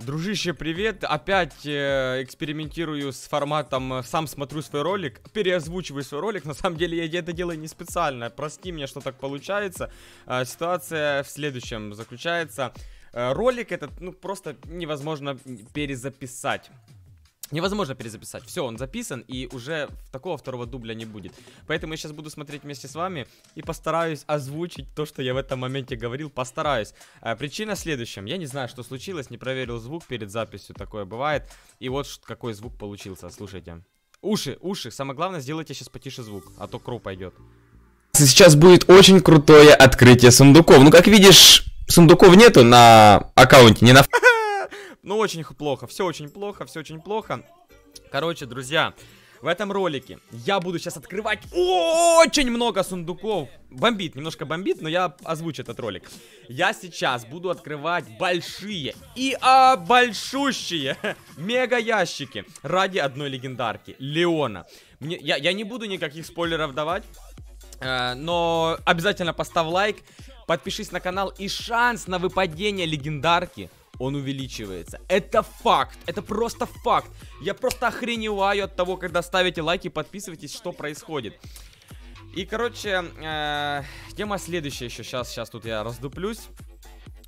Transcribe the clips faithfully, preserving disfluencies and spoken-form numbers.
Дружище, привет. Опять э, экспериментирую с форматом, сам смотрю свой ролик, переозвучиваю свой ролик. На самом деле я это делаю не специально. Прости меня, что так получается. Э, ситуация в следующем заключается. Э, ролик этот, ну, просто невозможно перезаписать. Невозможно перезаписать. Все, он записан, и уже такого второго дубля не будет. Поэтому я сейчас буду смотреть вместе с вами и постараюсь озвучить то, что я в этом моменте говорил. Постараюсь. А, причина в следующем. Я не знаю, что случилось, не проверил звук перед записью. Такое бывает. И вот какой звук получился. Слушайте. Уши, уши. Самое главное, сделайте сейчас потише звук, а то кровь пойдет. Сейчас будет очень крутое открытие сундуков. Ну, как видишь, сундуков нету на аккаунте, не на... Ну, очень плохо, все очень плохо, все очень плохо. Короче, друзья, в этом ролике я буду сейчас открывать очень много сундуков. Бомбит, немножко бомбит, но я озвучу этот ролик. Я сейчас буду открывать большие и а, большущие мега ящики ради одной легендарки, Леона. Мне, я, я не буду никаких спойлеров давать, э, но обязательно поставь лайк, подпишись на канал, и шанс на выпадение легендарки... он увеличивается. Это факт. Это просто факт. Я просто охреневаю от того, когда ставите лайки, подписывайтесь, что происходит. И, короче, э, тема следующая еще. Сейчас, сейчас тут я раздуплюсь.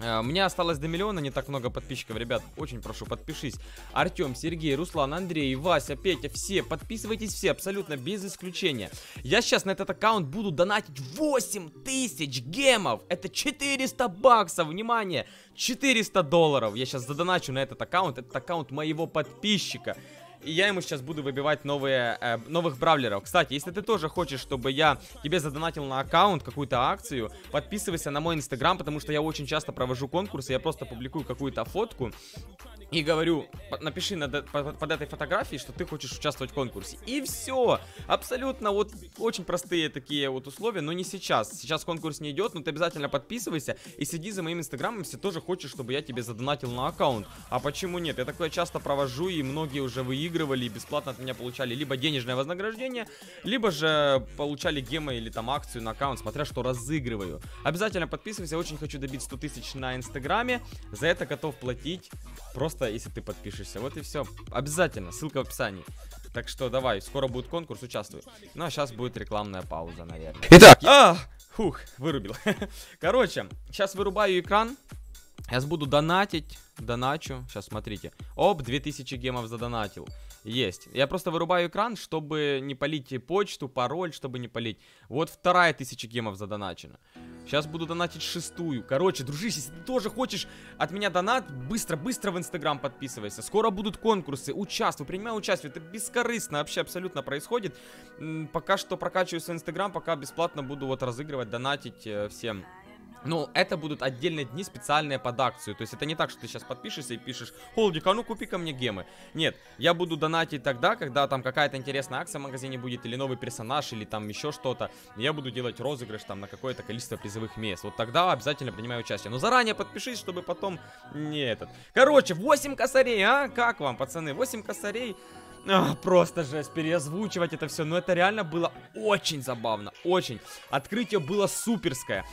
Э, мне осталось до миллиона, не так много подписчиков. Ребят, очень прошу, подпишись. Артем, Сергей, Руслан, Андрей, Вася, Петя, все. Подписывайтесь все, абсолютно без исключения. Я сейчас на этот аккаунт буду донатить восемь тысяч гемов. Это четыреста баксов, внимание. четыреста долларов я сейчас задоначу на этот аккаунт. Этот аккаунт моего подписчика. И я ему сейчас буду выбивать новые, э, новых бравлеров. Кстати, если ты тоже хочешь, чтобы я тебе задонатил на аккаунт какую-то акцию, подписывайся на мой инстаграм, потому что я очень часто провожу конкурсы. Я просто публикую какую-то фотку и говорю, напиши над, под, под этой фотографией, что ты хочешь участвовать в конкурсе. И все. Абсолютно вот очень простые такие вот условия, но не сейчас. Сейчас конкурс не идет, но ты обязательно подписывайся и сиди за моим инстаграмом, если тоже хочешь, чтобы я тебе задонатил на аккаунт. А почему нет? Я такое часто провожу, и многие уже выигрывают. И бесплатно от меня получали либо денежное вознаграждение, либо же получали гемы или там акцию на аккаунт, смотря что разыгрываю. Обязательно подписывайся, очень хочу добить сто тысяч на инстаграме. За это готов платить, просто если ты подпишешься. Вот и все, обязательно, ссылка в описании. Так что давай, скоро будет конкурс, участвуй. Ну а сейчас будет рекламная пауза, наверное. Итак, а, фух, вырубил. Короче, сейчас вырубаю экран. Я буду донатить, доначу, сейчас смотрите, оп, две тысячи гемов задонатил, есть, я просто вырубаю экран, чтобы не палить почту, пароль, чтобы не палить, вот вторая тысяча гемов задоначена, сейчас буду донатить шестую, короче, дружище, если ты тоже хочешь от меня донат, быстро-быстро в инстаграм подписывайся, скоро будут конкурсы, участвуй, принимай участие, это бескорыстно вообще абсолютно происходит, пока что прокачиваю свой инстаграм, пока бесплатно буду вот разыгрывать, донатить всем. Ну, это будут отдельные дни, специальные под акцию. То есть это не так, что ты сейчас подпишешься и пишешь: Холдик, а ну купи ко мне гемы. Нет, я буду донатить тогда, когда там какая-то интересная акция в магазине будет, или новый персонаж, или там еще что-то. Я буду делать розыгрыш там на какое-то количество призовых мест. Вот тогда обязательно принимай участие. Но заранее подпишись, чтобы потом не этот. Короче, восемь косарей, а? Как вам, пацаны? восемь косарей. А, просто жесть, переозвучивать это все. Но это реально было очень забавно, очень. Открытие было суперское.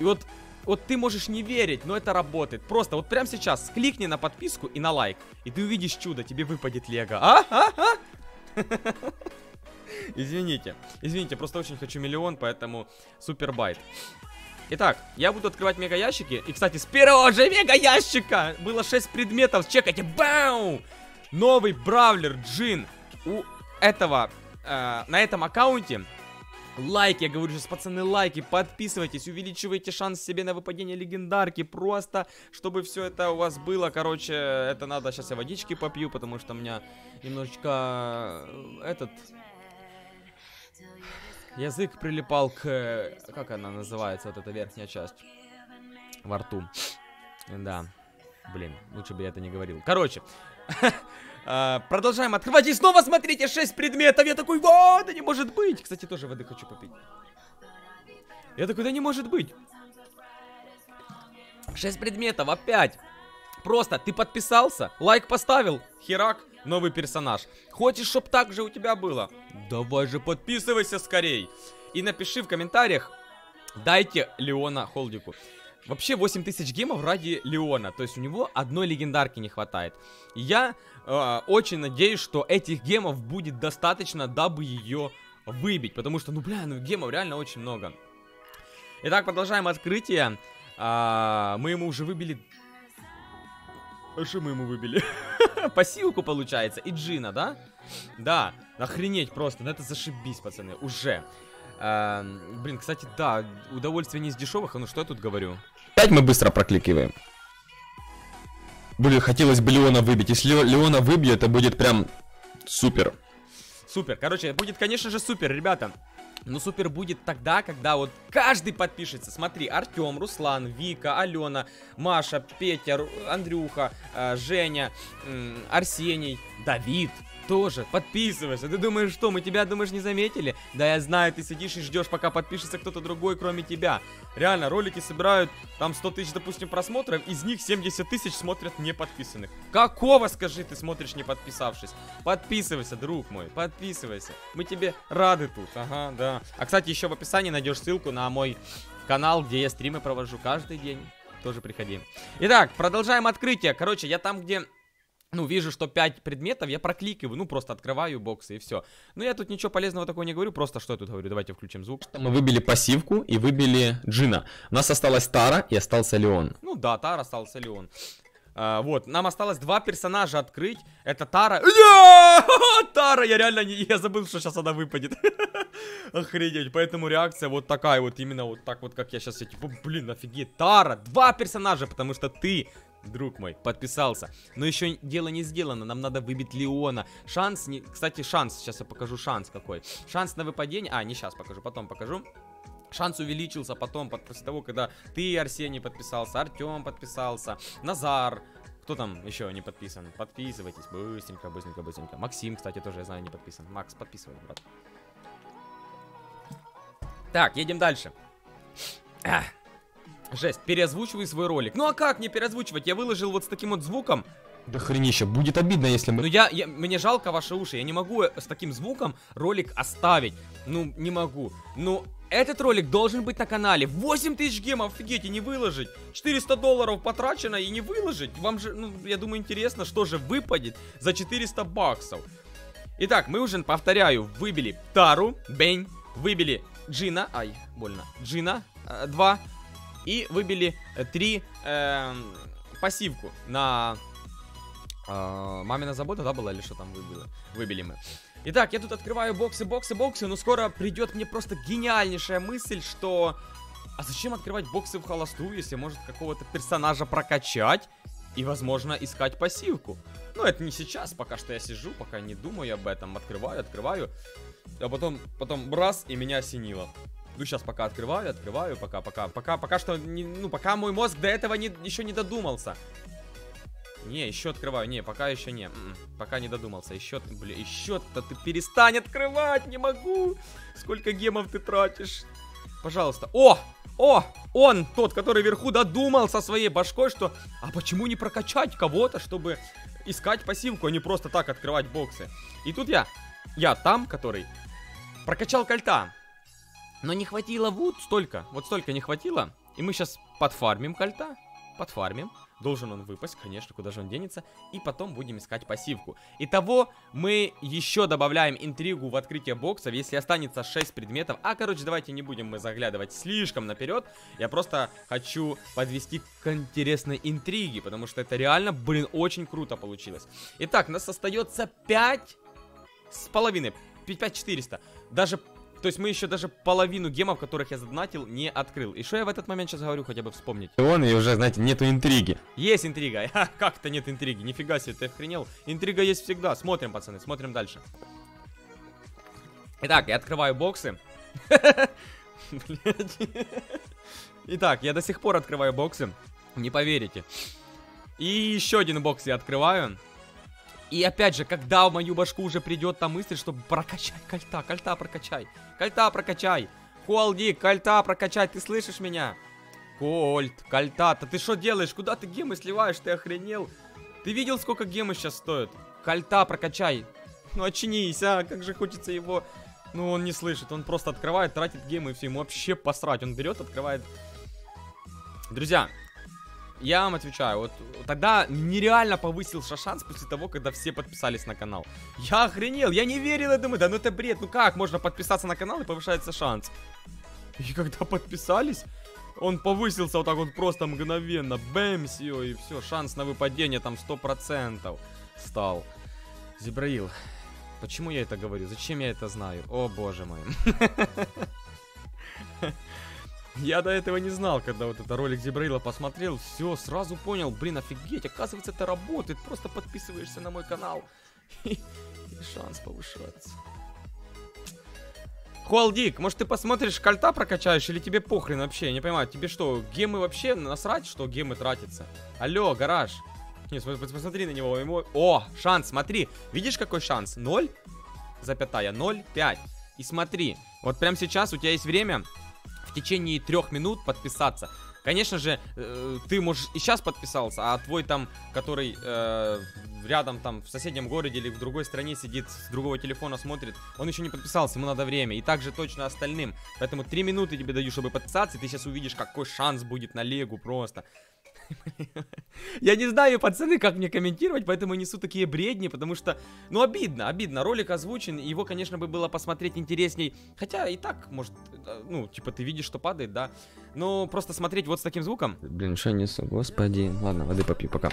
И вот, вот ты можешь не верить, но это работает. Просто вот прямо сейчас кликни на подписку и на лайк, и ты увидишь чудо, тебе выпадет лего. А? А? А? Извините, извините, просто очень хочу миллион, поэтому супербайт. Итак, я буду открывать мега ящики. И, кстати, с первого же мега ящика было шесть предметов, чекайте, бау! Новый бравлер Джин. У этого, э, на этом аккаунте... Лайки, я говорю сейчас, пацаны, лайки, подписывайтесь, увеличивайте шанс себе на выпадение легендарки, просто, чтобы все это у вас было, короче, это надо, сейчас я водички попью, потому что у меня немножечко, этот, язык прилипал к, как она называется, вот эта верхняя часть, во рту, да, блин, лучше бы я это не говорил, короче, Uh, продолжаем открывать. И снова смотрите, шесть предметов. Я такой, вот, да не может быть. Кстати, тоже воды хочу попить. Я такой, да не может быть. шесть предметов, опять. Просто ты подписался, лайк поставил, херак, новый персонаж. Хочешь, чтоб так же у тебя было? Давай же подписывайся скорей. И напиши в комментариях: дайте Леона Холдику. Вообще восемь тысяч гемов ради Леона. То есть у него одной легендарки не хватает. И я э, очень надеюсь, что этих гемов будет достаточно, дабы ее выбить. Потому что, ну бля, ну гемов реально очень много. Итак, продолжаем открытие. А, мы ему уже выбили... А что мы ему выбили? Посилку, получается. И Джина, да? Да. Охренеть просто. Это зашибись, пацаны. Уже. А, блин, кстати, да. Удовольствие не из дешевых. А ну что я тут говорю? Опять мы быстро прокликиваем. Блин, хотелось бы Леона выбить. Если Леона выбью, это будет прям супер. Супер. Короче, будет, конечно же, супер, ребята. Но супер будет тогда, когда вот каждый подпишется. Смотри, Артем, Руслан, Вика, Алена, Маша, Петя, Андрюха, Женя, Арсений, Давид тоже подписывайся. Ты думаешь, что мы тебя, думаешь, не заметили? Да я знаю, ты сидишь и ждешь, пока подпишется кто-то другой, кроме тебя. Реально, ролики собирают там сто тысяч, допустим, просмотров, из них семьдесят тысяч смотрят не подписанных. Какого, скажи, ты смотришь не подписавшись? Подписывайся, друг мой, подписывайся. Мы тебе рады тут, ага, да. А, кстати, еще в описании найдешь ссылку на мой канал, где я стримы провожу каждый день. Тоже приходи. Итак, продолжаем открытие. Короче, я там, где... Ну, вижу, что пять предметов, я прокликиваю, ну, просто открываю боксы и все. Но я тут ничего полезного такого не говорю, просто что я тут говорю, давайте включим звук. Мы выбили пассивку и выбили Джина. У нас осталась Тара и остался Леон. Ну да, Тара, остался Леон. А, вот, нам осталось два персонажа открыть. Это Тара. Тара, я реально, не... я забыл, что сейчас она выпадет. Охренеть, поэтому реакция вот такая вот, именно вот так вот, как я сейчас, я типа, блин, офигеть, Тара, два персонажа, потому что ты... Друг мой, подписался. Но еще дело не сделано, нам надо выбить Леона. Шанс, не... кстати, шанс, сейчас я покажу шанс какой. Шанс на выпадение, а, не сейчас покажу, потом покажу. Шанс увеличился потом, после того, когда ты, Арсений, подписался, Артем подписался, Назар. Кто там еще не подписан? Подписывайтесь, быстренько, быстренько, быстренько. Максим, кстати, тоже, я знаю, не подписан. Макс, подписывайся, брат. Так, едем дальше. Ах. Жесть, переозвучивай свой ролик. Ну а как мне переозвучивать? Я выложил вот с таким вот звуком. Да хренища, будет обидно, если мы... Ну я, я, мне жалко ваши уши, я не могу с таким звуком ролик оставить. Ну, не могу. Ну, этот ролик должен быть на канале. восемь тысяч гемов, офигеть, и не выложить. четыреста долларов потрачено и не выложить. Вам же, ну, я думаю, интересно, что же выпадет за четыреста баксов. Итак, мы уже, повторяю, выбили Тару, Бень, выбили Джина, ай, больно, Джина, э, два... И выбили три э, пассивку на э, мамина забота, да, была или что там выбили? Выбили мы. Итак, я тут открываю боксы, боксы, боксы, но скоро придет мне просто гениальнейшая мысль, что... А зачем открывать боксы в холостую, если может какого-то персонажа прокачать и, возможно, искать пассивку? Ну, это не сейчас, пока что я сижу, пока не думаю об этом. Открываю, открываю, а потом, потом раз, и меня осенило. Ну, сейчас пока открываю, открываю, пока, пока, пока, пока что, не, ну, пока мой мозг до этого не, еще не додумался. Не, еще открываю, не, пока еще не, пока не додумался, еще, бля, еще-то ты перестань открывать, не могу. Сколько гемов ты тратишь? Пожалуйста. О, о, он, тот, который вверху, додумался своей башкой, что, а почему не прокачать кого-то, чтобы искать пассивку, а не просто так открывать боксы. И тут я, я там, который прокачал кольта. Но не хватило вот столько, вот столько не хватило. И мы сейчас подфармим кольта, подфармим. Должен он выпасть, конечно, куда же он денется. И потом будем искать пассивку. Итого мы еще добавляем интригу в открытие боксов, если останется шесть предметов. А, короче, давайте не будем мы заглядывать слишком наперед. Я просто хочу подвести к интересной интриге, потому что это реально, блин, очень круто получилось. Итак, у нас остается пять с половиной, пять тысяч четыреста. Даже... То есть мы еще даже половину гемов, которых я задонатил, не открыл. И что я в этот момент сейчас говорю, хотя бы вспомнить. Он и уже, знаете, нету интриги. Есть интрига. Как-то нет интриги. Нифига себе, ты охренел. Интрига есть всегда. Смотрим, пацаны, смотрим дальше. Итак, я открываю боксы. Итак, я до сих пор открываю боксы. Не поверите. И еще один бокс я открываю. И опять же, когда в мою башку уже придет та мысль, чтобы прокачать кольта, кольта прокачай, кольта прокачай, Холдик, кольта прокачай, ты слышишь меня? Кольт, кольта, то ты что делаешь? Куда ты гемы сливаешь? Ты охренел? Ты видел, сколько гемы сейчас стоят? Кольта прокачай. Ну очнись, а, как же хочется его. Ну он не слышит, он просто открывает, тратит гемы и все, ему вообще посрать. Он берет, открывает. Друзья, я вам отвечаю, вот тогда нереально повысился шанс после того, когда все подписались на канал. Я охренел, я не верил, я думаю, да ну это бред, ну как можно подписаться на канал и повышается шанс? И когда подписались, он повысился вот так вот просто мгновенно, бэмс, и все, шанс на выпадение там сто процентов стал. Зебраил, почему я это говорю, зачем я это знаю? О боже мой. Я до этого не знал, когда вот этот ролик Зебраила посмотрел, все, сразу понял, блин, офигеть, оказывается это работает, просто подписываешься на мой канал, и, и шанс повышается. Холдик, может ты посмотришь, кольта прокачаешь, или тебе похрен вообще, я не понимаю, тебе что, гемы вообще насрать, что гемы тратятся? Алло, гараж, не, посмотри на него, ему... о, шанс, смотри, видишь какой шанс, ноль, запятая, ноль, пять, и смотри, вот прямо сейчас у тебя есть время... в течение трех минут подписаться. Конечно же, э, ты можешь и сейчас подписался, а твой там, который э, рядом там в соседнем городе или в другой стране сидит, с другого телефона смотрит, он еще не подписался, ему надо время. И также точно остальным. Поэтому три минуты тебе даю, чтобы подписаться, и ты сейчас увидишь, какой шанс будет на лигу просто. Я не знаю, пацаны, как мне комментировать, поэтому несу такие бредни, потому что, ну, обидно, обидно, ролик озвучен, его, конечно, бы было посмотреть интересней, хотя и так, может, ну, типа, ты видишь, что падает, да, но просто смотреть вот с таким звуком. Блин, что несу, господи, ладно, воды попью, пока.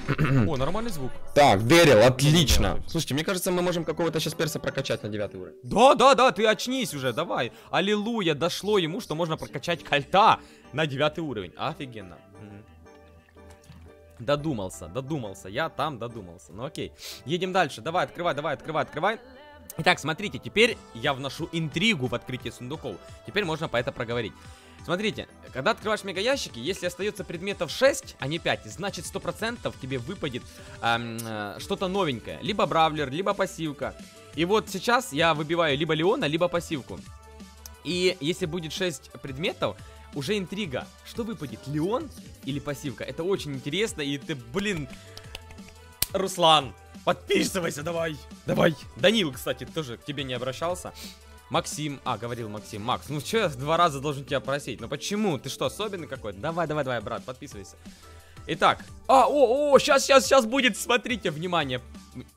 О, нормальный звук. Так, Дэрил, отлично. Слушайте, мне кажется, мы можем какого-то сейчас перса прокачать на девятый уровень. Да, да, да, ты очнись уже, давай, аллилуйя, дошло ему, что можно прокачать кольта на девятый уровень, офигенно. Додумался, додумался, я там додумался. Ну окей, едем дальше, давай, открывай, давай, открывай, открывай. Итак, смотрите, теперь я вношу интригу в открытие сундуков. Теперь можно по это проговорить. Смотрите, когда открываешь мегаящики, если остается предметов шесть, а не пять, значит сто процентов тебе выпадет эм, э, что-то новенькое. Либо бравлер, либо пассивка. И вот сейчас я выбиваю либо Леона, либо пассивку. И если будет шесть предметов, уже интрига, что выпадет, Леон или пассивка? Это очень интересно, и ты, блин, Руслан, подписывайся, давай, давай. Данил, кстати, тоже к тебе не обращался. Максим, а, говорил Максим, Макс, ну что я два раза должен тебя просить, ну почему, ты что, особенный какой-то? Давай, давай, давай, брат, подписывайся. Итак, а, о, о, сейчас, сейчас, сейчас будет, смотрите, внимание,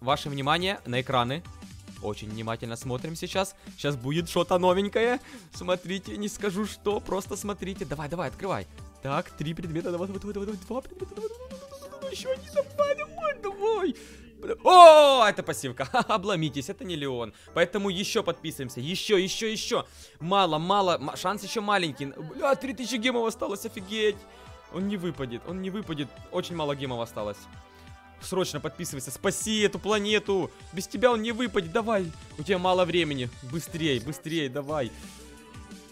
ваше внимание на экраны. Очень внимательно смотрим сейчас. Сейчас будет что-то новенькое. Смотрите, не скажу что, просто смотрите. Давай, давай, открывай. Так, три предмета, давай, давай, давай, давай, два предмета, давай, давай, еще один, давай, давай, давай. О, это пассивка. Ха-ха, обломитесь, это не Леон. Поэтому еще подписываемся, еще, еще, еще. Мало, мало, шанс еще маленький. Бля, три тысячи гемов осталось, офигеть. Он не выпадет, он не выпадет. Очень мало гемов осталось. Срочно подписывайся, спаси эту планету. Без тебя он не выпадет, давай. У тебя мало времени, быстрей, быстрей, давай.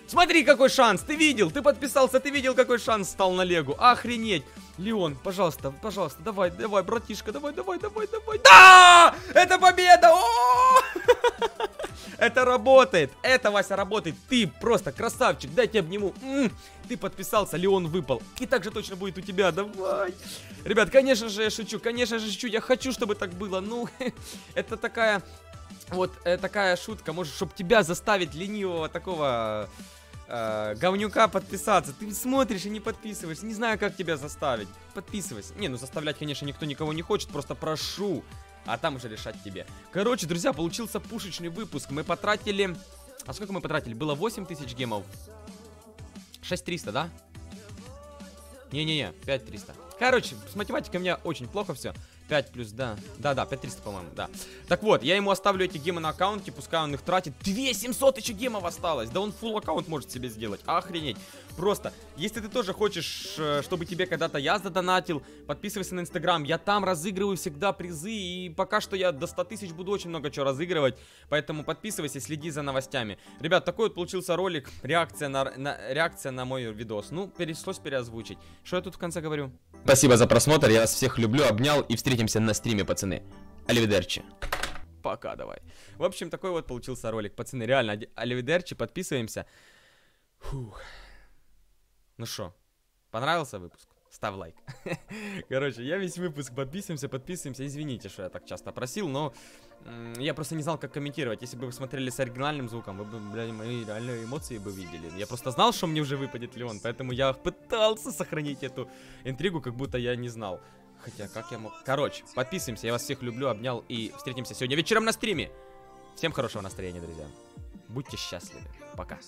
Смотри, какой шанс, ты видел, ты подписался, ты видел, какой шанс стал на легу, охренеть. Леон, пожалуйста, пожалуйста, давай, давай, братишка, давай, давай, давай, давай. Да, это победа. Это работает, это, Вася, работает. Ты просто красавчик, дайте обниму. Ты подписался, Леон выпал. И так же точно будет у тебя, давай. Ребят, конечно же я шучу, конечно же шучу. Я хочу, чтобы так было, ну. Это такая, вот такая шутка, может, чтобы тебя заставить, ленивого такого э, говнюка, подписаться. Ты смотришь и не подписываешься, не знаю, как тебя заставить. Подписывайся. Не, ну заставлять, конечно, никто никого не хочет, просто прошу. А там уже решать тебе. Короче, друзья, получился пушечный выпуск. Мы потратили... А сколько мы потратили? Было восемь тысяч гемов. шесть триста, да? Не-не-не, пять триста. Короче, с математикой у меня очень плохо все. пять плюс, да. Да-да, пять триста, по-моему, да. Так вот, я ему оставлю эти гемы на аккаунте, пускай он их тратит. две тысячи семьсот еще гемов осталось. Да он фулл аккаунт может себе сделать. Охренеть. Просто, если ты тоже хочешь, чтобы тебе когда-то я задонатил, подписывайся на Инстаграм. Я там разыгрываю всегда призы, и пока что я до ста тысяч буду очень много чего разыгрывать. Поэтому подписывайся, следи за новостями. Ребят, такой вот получился ролик. Реакция на, на, реакция на мой видос. Ну, пришлось переозвучить. Что я тут в конце говорю? Спасибо за просмотр, я вас всех люблю, обнял, и встретимся на стриме, пацаны. Аливидерчи. Пока, давай. В общем, такой вот получился ролик, пацаны, реально, аливидерчи, подписываемся. Фух. Ну что, понравился выпуск? ставь лайк. Короче, я весь выпуск подписываемся, подписываемся. Извините, что я так часто просил, но я просто не знал, как комментировать. Если бы вы смотрели с оригинальным звуком, вы бы, блядь, мои реальные эмоции бы видели. Я просто знал, что мне уже выпадет Леон, поэтому я пытался сохранить эту интригу, как будто я не знал. Хотя, как я мог... Короче, подписываемся, я вас всех люблю, обнял, и встретимся сегодня вечером на стриме. Всем хорошего настроения, друзья. Будьте счастливы. Пока.